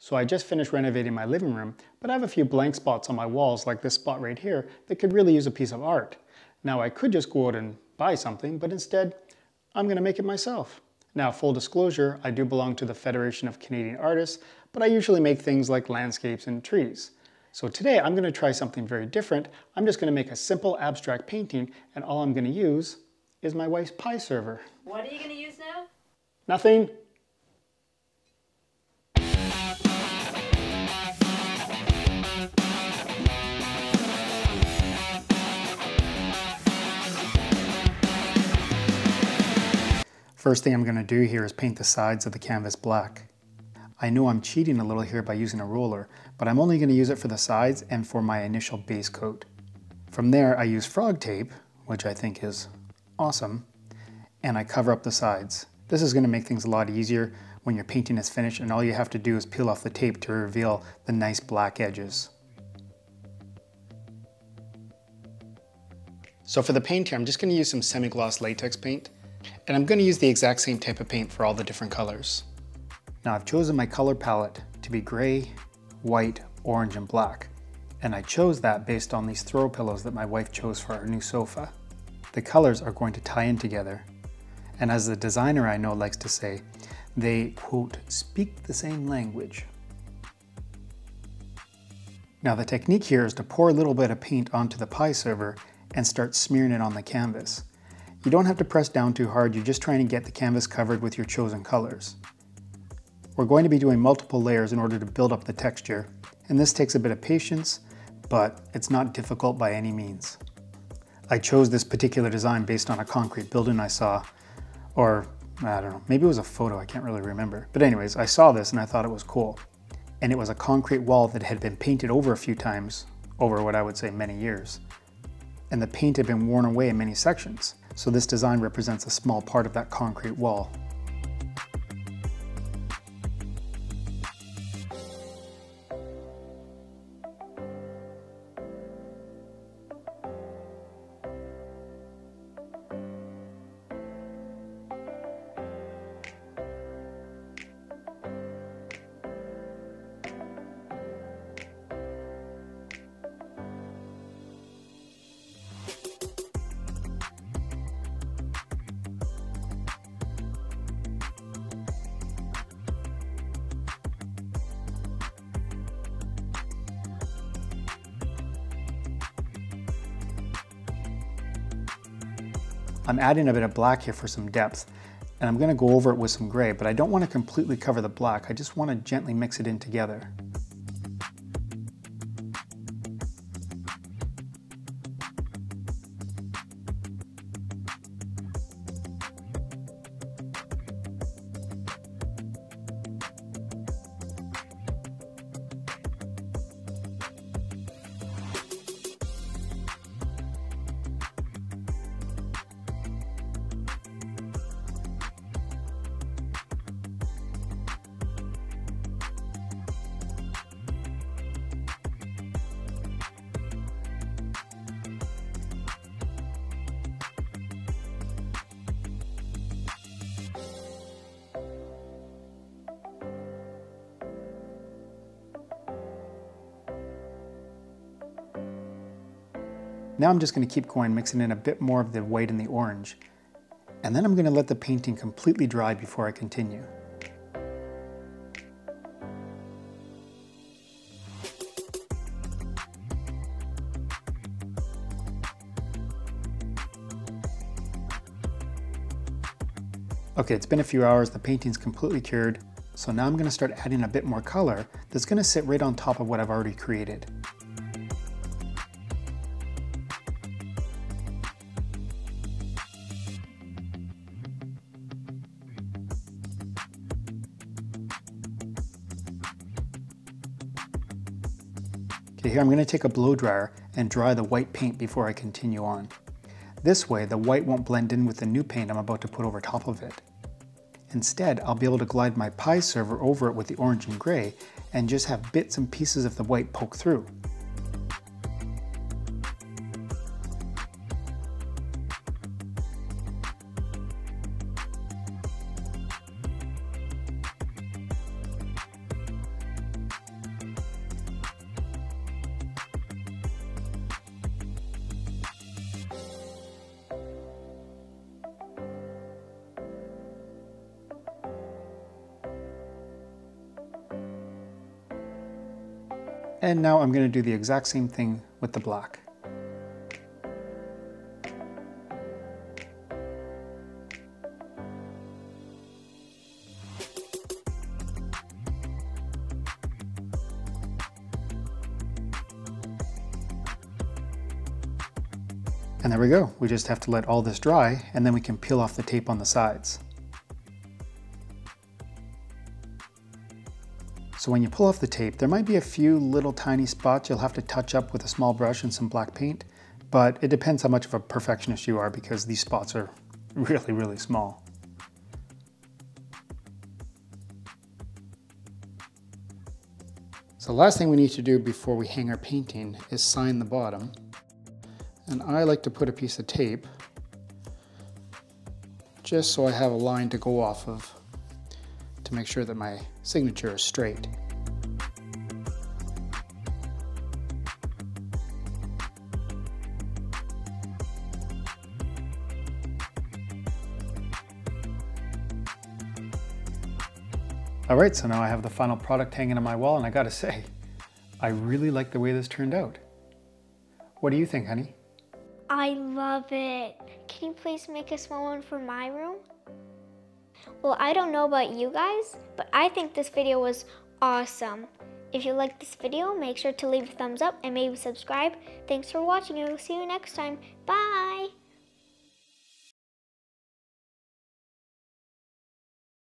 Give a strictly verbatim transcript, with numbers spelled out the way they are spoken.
So I just finished renovating my living room, but I have a few blank spots on my walls like this spot right here that could really use a piece of art. Now I could just go out and buy something, but instead I'm going to make it myself. Now, full disclosure, I do belong to the Federation of Canadian Artists, but I usually make things like landscapes and trees. So today I'm going to try something very different. I'm just going to make a simple abstract painting, and all I'm going to use is my wife's pie server. What are you going to use now? Nothing. First thing I'm going to do here is paint the sides of the canvas black. I know I'm cheating a little here by using a roller, but I'm only going to use it for the sides and for my initial base coat. From there I use frog tape, which I think is awesome, and I cover up the sides. This is going to make things a lot easier when your painting is finished and all you have to do is peel off the tape to reveal the nice black edges. So for the paint here, I'm just going to use some semi-gloss latex paint. And I'm going to use the exact same type of paint for all the different colors. Now I've chosen my color palette to be gray, white, orange, and black. And I chose that based on these throw pillows that my wife chose for our new sofa. The colors are going to tie in together. And as the designer I know likes to say, they, quote, speak the same language. Now the technique here is to pour a little bit of paint onto the pie server and start smearing it on the canvas. You don't have to press down too hard, you're just trying to get the canvas covered with your chosen colors. We're going to be doing multiple layers in order to build up the texture, and this takes a bit of patience, but it's not difficult by any means. I chose this particular design based on a concrete building I saw, or I don't know, maybe it was a photo, I can't really remember. But anyways, I saw this and I thought it was cool. And it was a concrete wall that had been painted over a few times, over what I would say many years. And the paint had been worn away in many sections. So this design represents a small part of that concrete wall. I'm adding a bit of black here for some depth, and I'm going to go over it with some gray, but I don't want to completely cover the black. I just want to gently mix it in together. Now I'm just going to keep going, mixing in a bit more of the white and the orange. And then I'm going to let the painting completely dry before I continue. Okay, it's been a few hours, the painting's completely cured. So now I'm going to start adding a bit more color that's going to sit right on top of what I've already created. Okay, here I'm going to take a blow dryer and dry the white paint before I continue on. This way the white won't blend in with the new paint I'm about to put over top of it. Instead, I'll be able to glide my pie server over it with the orange and gray and just have bits and pieces of the white poke through. And now I'm going to do the exact same thing with the black. And there we go. We just have to let all this dry, and then we can peel off the tape on the sides. So when you pull off the tape, there might be a few little tiny spots you'll have to touch up with a small brush and some black paint, but it depends how much of a perfectionist you are, because these spots are really, really small. So the last thing we need to do before we hang our painting is sign the bottom. And I like to put a piece of tape just so I have a line to go off of to make sure that my signature is straight. All right, so now I have the final product hanging on my wall, and I gotta say, I really like the way this turned out. What do you think, honey? I love it. Can you please make a small one for my room? Well, I don't know about you guys, but I think this video was awesome. If you liked this video, make sure to leave a thumbs up and maybe subscribe. Thanks for watching, and we'll see you next time. Bye!